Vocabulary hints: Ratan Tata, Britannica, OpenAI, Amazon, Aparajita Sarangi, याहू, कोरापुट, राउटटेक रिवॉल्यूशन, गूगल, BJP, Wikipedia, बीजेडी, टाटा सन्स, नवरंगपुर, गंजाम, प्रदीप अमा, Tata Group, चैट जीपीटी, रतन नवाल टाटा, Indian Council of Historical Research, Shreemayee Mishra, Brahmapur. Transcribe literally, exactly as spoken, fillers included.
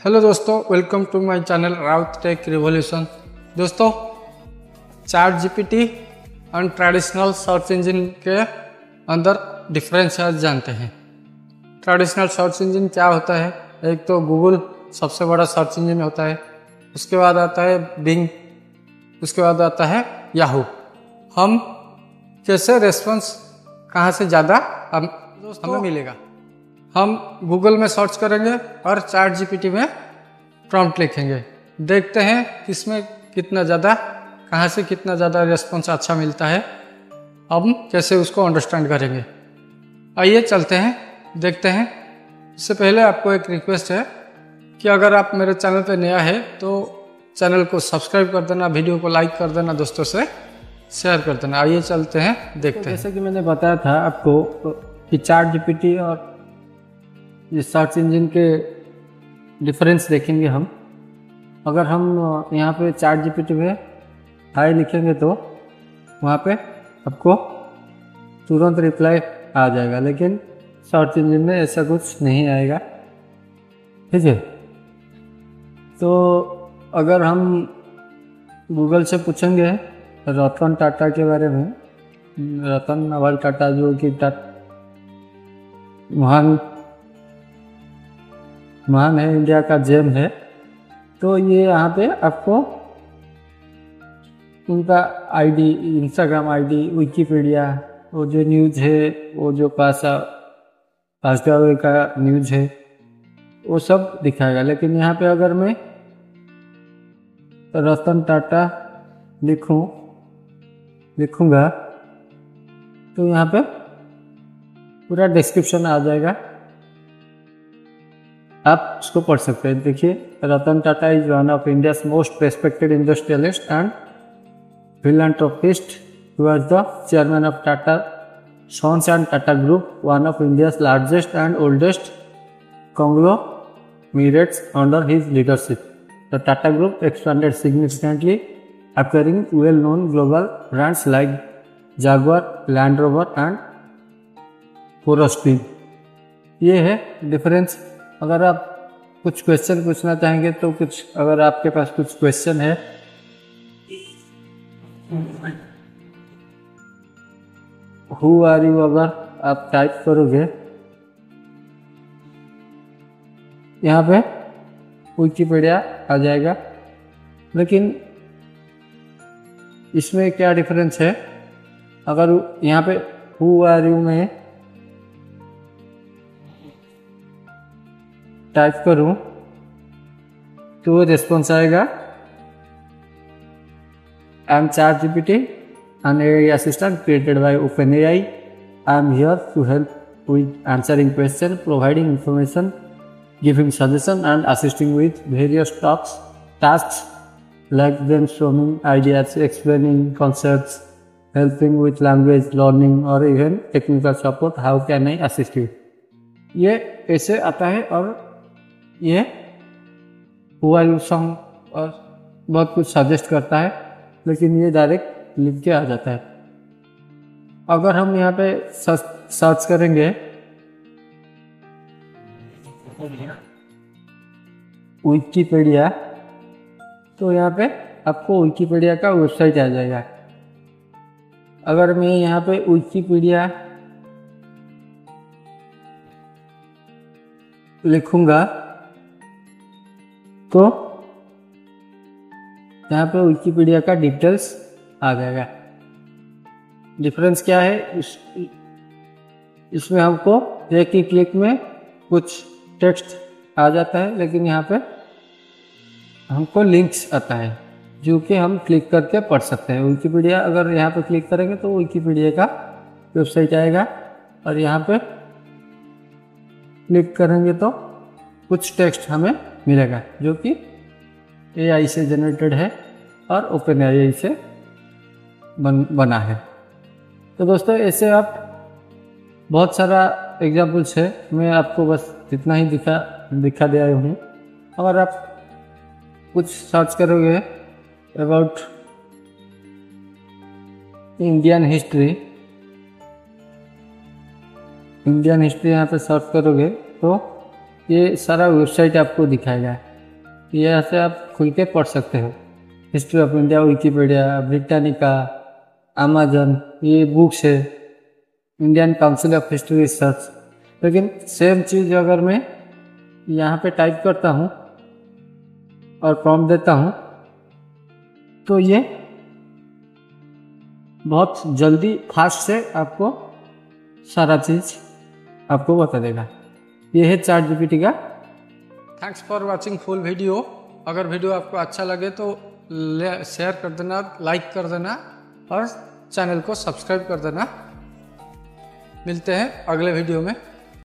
Hello दोस्तों, welcome to my channel राउटटेक रिवॉल्यूशन। दोस्तों, चैट जीपीटी और ट्रेडिशनल सर्च इंजन के अंदर डिफरेंस आज जानते हैं। ट्रेडिशनल सर्च इंजन क्या होता है? एक तो गूगल सबसे बड़ा सर्च इंजन होता है, उसके बाद आता है बिंग, उसके बाद आता है याहू। हम कैसे रेस्पॉन्स कहाँ से ज़्यादा हम हमें मिलेगा, हम गूगल में सर्च करेंगे और चैट जीपीटी में प्रॉम्प्ट लिखेंगे, देखते हैं किसमें कितना ज़्यादा, कहाँ से कितना ज़्यादा रेस्पॉन्स अच्छा मिलता है, हम कैसे उसको अंडरस्टैंड करेंगे। आइए चलते हैं, देखते हैं। इससे पहले आपको एक रिक्वेस्ट है कि अगर आप मेरे चैनल पर नया है तो चैनल को सब्सक्राइब कर देना, वीडियो को लाइक कर देना, दोस्तों से शेयर कर देना। आइए चलते हैं, देखते तो हैं। जैसे कि मैंने बताया था आपको कि चैट जीपीटी और ये सर्च इंजन के डिफरेंस देखेंगे हम। अगर हम यहाँ पे चैट जीपीटी में हाई लिखेंगे तो वहाँ पे आपको तुरंत रिप्लाई आ जाएगा, लेकिन सर्च इंजन में ऐसा कुछ नहीं आएगा, ठीक है। तो अगर हम गूगल से पूछेंगे रतन टाटा के बारे में, रतन नवाल टाटा जो कि महान महान है, इंडिया का जेम है, तो ये यहाँ पे आपको उनका आईडी, इंस्टाग्राम आईडी, विकीपीडिया, वो जो न्यूज़ है, वो जो पासा पास्ता का न्यूज़ है, वो सब दिखाएगा। लेकिन यहाँ पे अगर मैं रतन टाटा लिखूँ लिखूँगा तो यहाँ पे पूरा डिस्क्रिप्शन आ जाएगा, आप उसको पढ़ सकते हैं। देखिए, Ratan Tata is one of India's most respected industrialist and philanthropist who was the chairman of टाटा सन्स and Tata group, one of India's largest and oldest conglomerates under his leadership. The Tata group expanded significantly, acquiring well known global brands like Jaguar, Land Rover and Forstein. ये है difference. अगर आप कुछ question पूछना चाहेंगे तो कुछ, अगर आपके पास कुछ क्वेश्चन है हु आर यू, अगर आप टाइप करोगे यहाँ पे विकिपीडिया आ जाएगा। लेकिन इसमें क्या डिफरेंस है? अगर यहाँ पे हु आर यू में टाइप करूं तो रिस्पॉन्स आएगा, I am चैट जीपीटी, an AI assistant created by open AI, I am here to help with answering question, providing information, giving suggestion and assisting with various task task like brainstorming ideas, explaining concepts, helping with language learning और even technical support. How can I assist you? ये ऐसे आता है। और ये हुआ song और बहुत कुछ सजेस्ट करता है, लेकिन ये डायरेक्ट लिख के आ जाता है। अगर हम यहाँ पे सर्च करेंगे विकिपीडिया तो यहाँ पे आपको विकिपीडिया का वेबसाइट आ जाएगा। अगर मैं यहाँ पे विकिपीडिया लिखूंगा तो यहाँ पे विकिपीडिया का डिटेल्स आ जाएगा। डिफरेंस क्या है? इस इसमें हमको एक ही क्लिक में कुछ टेक्स्ट आ जाता है, लेकिन यहाँ पे हमको लिंक्स आता है जो कि हम क्लिक करके पढ़ सकते हैं। विकिपीडिया अगर यहाँ पे क्लिक करेंगे तो विकिपीडिया का वेबसाइट आएगा, और यहाँ पे क्लिक करेंगे तो कुछ टेक्स्ट हमें मिलेगा जो कि एआई से जनरेटेड है और ओपन एआई से बन बना है। तो दोस्तों, ऐसे आप बहुत सारा एग्जाम्पल्स है, मैं आपको बस इतना ही दिखा दिखा दिया हूँ। अगर आप कुछ सर्च करोगे about Indian history, Indian history यहाँ पे सर्च करोगे तो ये सारा वेबसाइट आपको दिखाएगा। यहाँ से आप खुल के पढ़ सकते हो। History of India, Wikipedia, Britannica, Amazon, ये बुक्स है, Indian council of history research. लेकिन सेम चीज़ अगर मैं यहाँ पे टाइप करता हूँ और प्रॉम्प्ट देता हूँ तो ये बहुत जल्दी फास्ट से आपको सारा चीज़ आपको बता देगा। ये है चैट जीपीटी का। Thanks for watching full video. अगर वीडियो आपको अच्छा लगे तो शेयर कर देना, लाइक कर देना और चैनल को सब्सक्राइब कर देना। मिलते हैं अगले वीडियो में।